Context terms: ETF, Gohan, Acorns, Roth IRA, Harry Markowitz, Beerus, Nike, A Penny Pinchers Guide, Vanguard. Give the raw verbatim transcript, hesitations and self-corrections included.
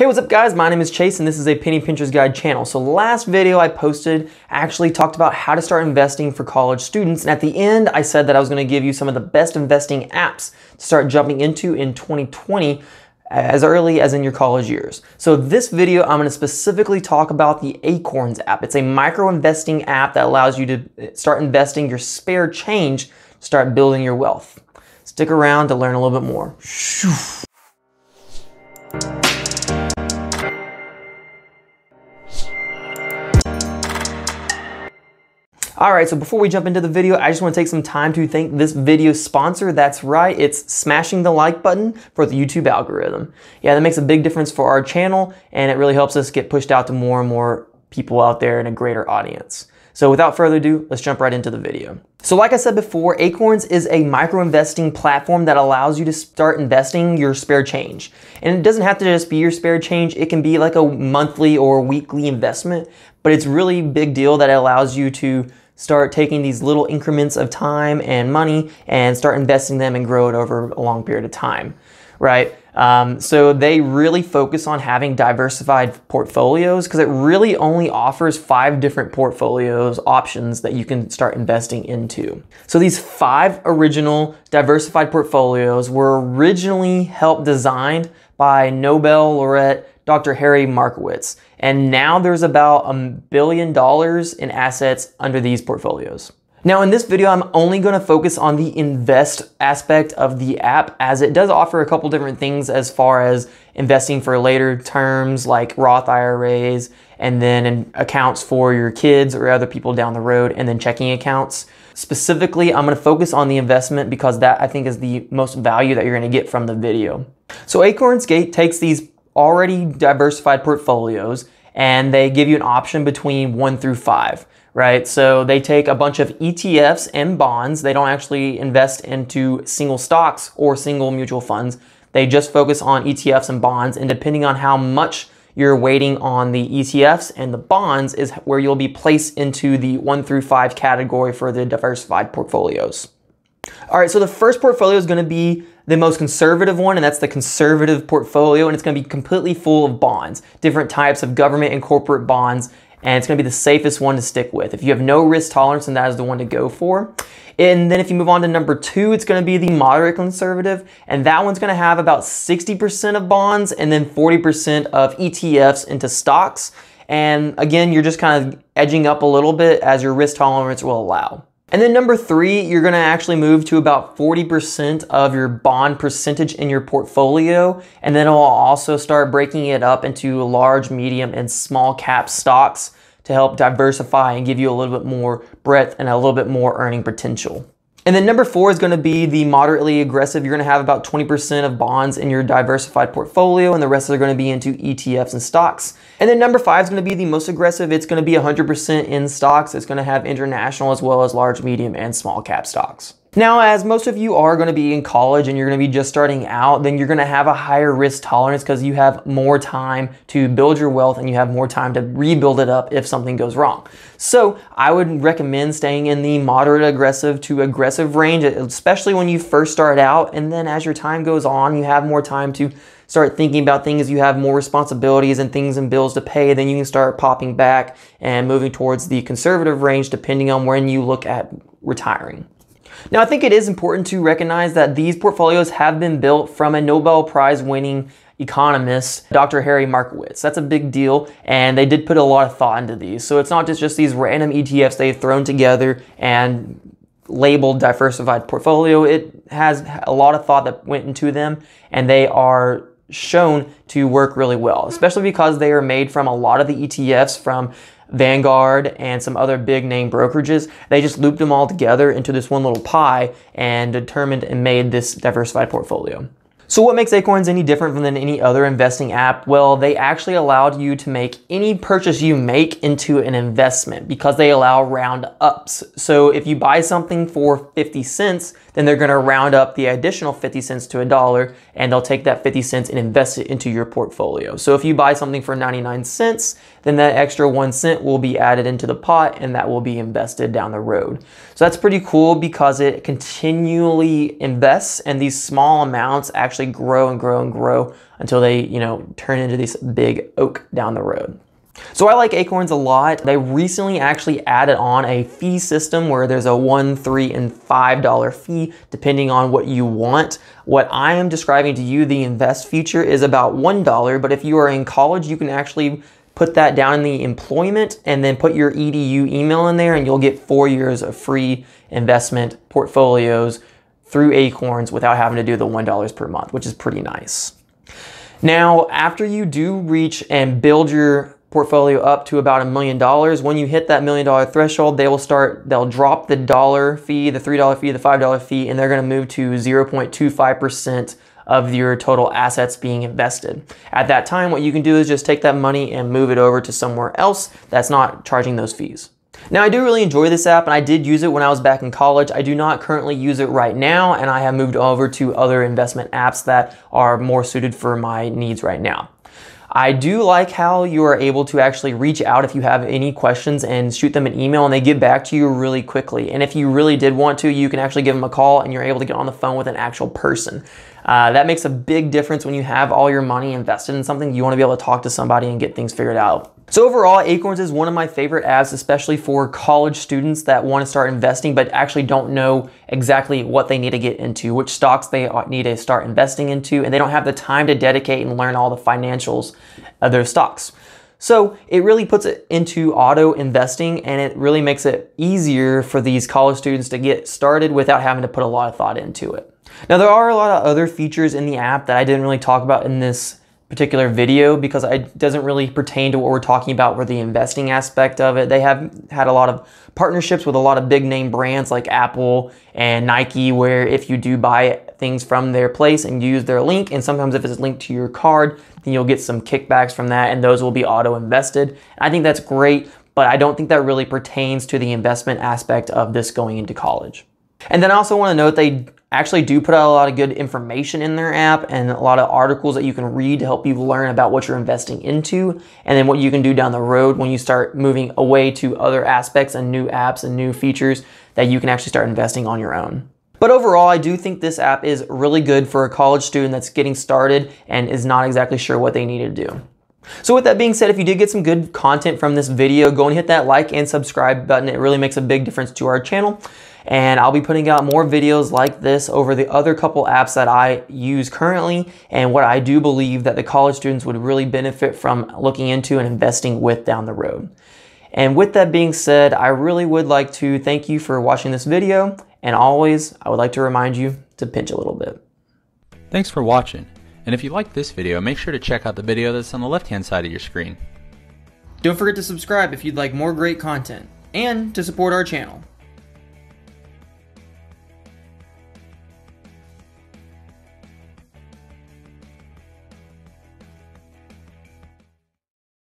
Hey, what's up guys? My name is Chase and this is a Penny Pinchers Guide channel. So last video I posted actually talked about how to start investing for college students. And at the end, I said that I was going to give you some of the best investing apps to start jumping into in twenty twenty. As early as in your college years. So this video, I'm gonna specifically talk about the Acorns app. It's a micro investing app that allows you to start investing your spare change to start building your wealth. Stick around to learn a little bit more. All right, so before we jump into the video, I just wanna take some time to thank this video sponsor. That's right, it's smashing the like button for the YouTube algorithm. Yeah, that makes a big difference for our channel and it really helps us get pushed out to more and more people out there in a greater audience. So without further ado, let's jump right into the video. So like I said before, Acorns is a micro-investing platform that allows you to start investing your spare change. And it doesn't have to just be your spare change. It can be like a monthly or weekly investment, but it's really a big deal that it allows you to start taking these little increments of time and money and start investing them and grow it over a long period of time, right? Um, so they really focus on having diversified portfolios because it really only offers five different portfolios options that you can start investing into. So these five original diversified portfolios were originally helped designed by Nobel laureate Doctor Harry Markowitz. And now there's about a billion dollars in assets under these portfolios. Now in this video, I'm only gonna focus on the invest aspect of the app as it does offer a couple different things as far as investing for later terms like Roth I R As and then accounts for your kids or other people down the road and then checking accounts. Specifically, I'm gonna focus on the investment because that I think is the most value that you're gonna get from the video. So Acorns takes these already diversified portfolios and they give you an option between one through five, right? So they take a bunch of E T Fs and bonds. They don't actually invest into single stocks or single mutual funds. They just focus on E T Fs and bonds, and depending on how much you're waiting on the E T Fs and the bonds is where you'll be placed into the one through five category for the diversified portfolios. All right, so the first portfolio is going to be the most conservative one, and that's the conservative portfolio, and it's going to be completely full of bonds, different types of government and corporate bonds, and it's going to be the safest one to stick with. If you have no risk tolerance, then that is the one to go for. And then if you move on to number two, it's going to be the moderate conservative, and that one's going to have about sixty percent of bonds and then forty percent of E T Fs into stocks. And again, you're just kind of edging up a little bit as your risk tolerance will allow. And then number three, you're gonna actually move to about forty percent of your bond percentage in your portfolio. And then it'll also start breaking it up into large, medium, and small cap stocks to help diversify and give you a little bit more breadth and a little bit more earning potential. And then number four is gonna be the moderately aggressive. You're gonna have about twenty percent of bonds in your diversified portfolio and the rest are gonna be into E T Fs and stocks. And then number five is gonna be the most aggressive. It's gonna be one hundred percent in stocks. It's gonna have international as well as large, medium, and small cap stocks. Now, as most of you are gonna be in college and you're gonna be just starting out, then you're gonna have a higher risk tolerance because you have more time to build your wealth and you have more time to rebuild it up if something goes wrong. So I would recommend staying in the moderate aggressive to aggressive range, especially when you first start out. And then as your time goes on, you have more time to start thinking about things. You have more responsibilities and things and bills to pay. Then you can start popping back and moving towards the conservative range, depending on when you look at retiring. Now, I think it is important to recognize that these portfolios have been built from a Nobel Prize winning economist, Doctor Harry Markowitz. That's a big deal. And they did put a lot of thought into these. So it's not just, just these random E T Fs they've thrown together and labeled diversified portfolio. It has a lot of thought that went into them and they are shown to work really well, especially because they are made from a lot of the E T Fs from Vanguard and some other big name brokerages. They just looped them all together into this one little pie and determined and made this diversified portfolio. So what makes Acorns any different than any other investing app? Well, they actually allowed you to make any purchase you make into an investment because they allow round ups. So if you buy something for fifty cents, then they're gonna round up the additional fifty cents to a dollar and they'll take that fifty cents and invest it into your portfolio. So if you buy something for ninety-nine cents, then that extra one cent will be added into the pot and that will be invested down the road. So that's pretty cool because it continually invests and these small amounts actually actually grow and grow and grow until they, you know, turn into this big oak down the road. So I like Acorns a lot. They recently actually added on a fee system where there's a one, three, and five dollar fee depending on what you want. What I am describing to you, the invest feature, is about one dollar, but if you are in college, you can actually put that down in the employment and then put your E D U email in there and you'll get four years of free investment portfolios through Acorns without having to do the one dollar per month, which is pretty nice. Now, after you do reach and build your portfolio up to about a million dollars. When you hit that million dollar threshold, they will start, they'll drop the dollar fee, the three dollar fee, the five dollar fee, and they're gonna move to zero point two five percent of your total assets being invested. At that time, what you can do is just take that money and move it over to somewhere else that's not charging those fees. Now, I do really enjoy this app, and I did use it when I was back in college. I do not currently use it right now, and I have moved over to other investment apps that are more suited for my needs right now. I do like how you are able to actually reach out if you have any questions and shoot them an email and they get back to you really quickly. And if you really did want to, you can actually give them a call and you're able to get on the phone with an actual person. Uh, that makes a big difference when you have all your money invested in something. You want to be able to talk to somebody and get things figured out. So overall, Acorns is one of my favorite apps, especially for college students that want to start investing but actually don't know exactly what they need to get into, which stocks they need to start investing into, and they don't have the time to dedicate and learn all the financials of their stocks. So it really puts it into auto investing, and it really makes it easier for these college students to get started without having to put a lot of thought into it. Now, there are a lot of other features in the app that I didn't really talk about in this particular video because it doesn't really pertain to what we're talking about with the investing aspect of it. They have had a lot of partnerships with a lot of big name brands like Apple and Nike, where if you do buy things from their place and use their link, and sometimes if it's linked to your card, then you'll get some kickbacks from that, and those will be auto invested. I think that's great, but I don't think that really pertains to the investment aspect of this going into college. And then I also want to note they actually do put out a lot of good information in their app and a lot of articles that you can read to help you learn about what you're investing into and then what you can do down the road when you start moving away to other aspects and new apps and new features that you can actually start investing on your own. But overall, I do think this app is really good for a college student that's getting started and is not exactly sure what they need to do. So with that being said, if you did get some good content from this video, go and hit that like and subscribe button. It really makes a big difference to our channel. And I'll be putting out more videos like this over the other couple apps that I use currently and what I do believe that the college students would really benefit from looking into and investing with down the road. And with that being said, I really would like to thank you for watching this video. And always, I would like to remind you to pinch a little bit. Thanks for watching. And if you liked this video, make sure to check out the video that's on the left-hand side of your screen. Don't forget to subscribe if you'd like more great content and to support our channel.